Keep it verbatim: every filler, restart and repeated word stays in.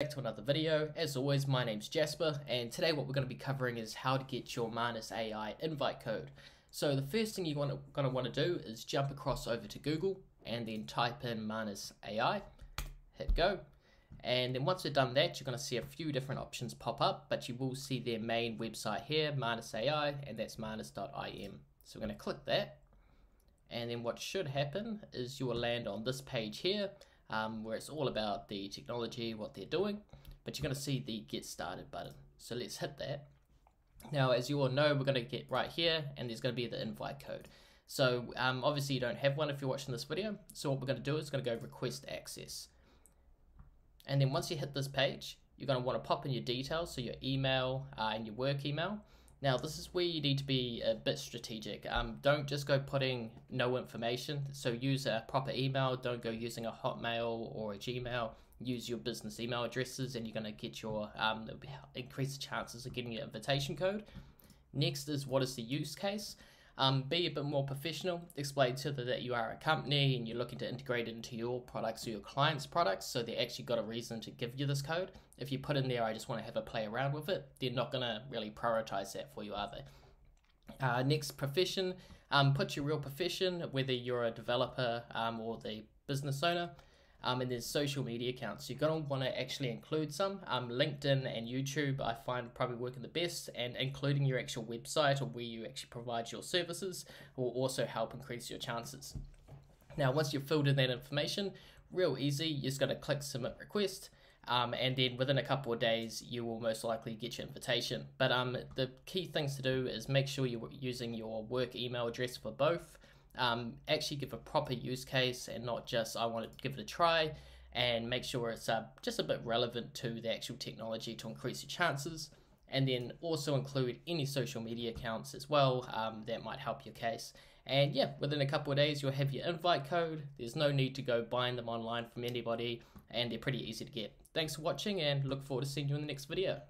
Back to another video. As always, my name's Jasper, and today what we're going to be covering is how to get your Manus A I invite code. So the first thing you're going to want to do is jump across over to Google and then type in Manus A I, hit go, and then once you've done that, you're going to see a few different options pop up, but you will see their main website here, Manus A I, and that's manus dot I M. So we're going to click that, and then what should happen is you will land on this page here, Um, where it's all about the technology, what they're doing, but you're going to see the get started button. So let's hit that. Now, as you all know, we're going to get right here and there's going to be the invite code. So um, obviously you don't have one if you're watching this video. So what we're going to do is going to go request access. And then once you hit this page, you're going to want to pop in your details. So your email uh, and your work email. Now, this is where you need to be a bit strategic. Um, don't just go putting no information. So use a proper email. Don't go using a Hotmail or a Gmail. Use your business email addresses and you're going to get your um, increased chances of getting your invitation code. Next is, what is the use case? Um, be a bit more professional. Explain to them that you are a company and you're looking to integrate it into your products or your clients' products, so they actually got a reason to give you this code. If you put in there, I just want to have a play around with it, they're not going to really prioritize that for you, are they? Uh, next, profession. Um, put your real profession, whether you're a developer um, or the business owner. Um, and there's social media accounts. You're going to want to actually include some. Um, LinkedIn and YouTube I find probably working the best, and including your actual website or where you actually provide your services will also help increase your chances. Now, once you've filled in that information, real easy, you're just going to click submit request. Um, and then within a couple of days, you will most likely get your invitation. But um, the key things to do is make sure you're using your work email address for both. Um, actually give a proper use case and not just I want to give it a try, and make sure it's uh, just a bit relevant to the actual technology to increase your chances, and then also include any social media accounts as well um, that might help your case. And yeah, within a couple of days you'll have your invite code. There's no need to go buying them online from anybody, and they're pretty easy to get. Thanks for watching, and look forward to seeing you in the next video.